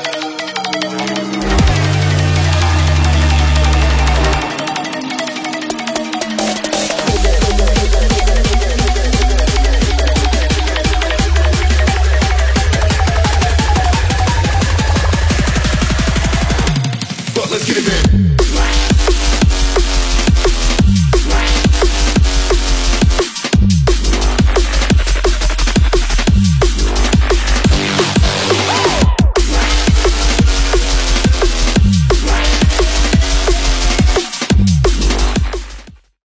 You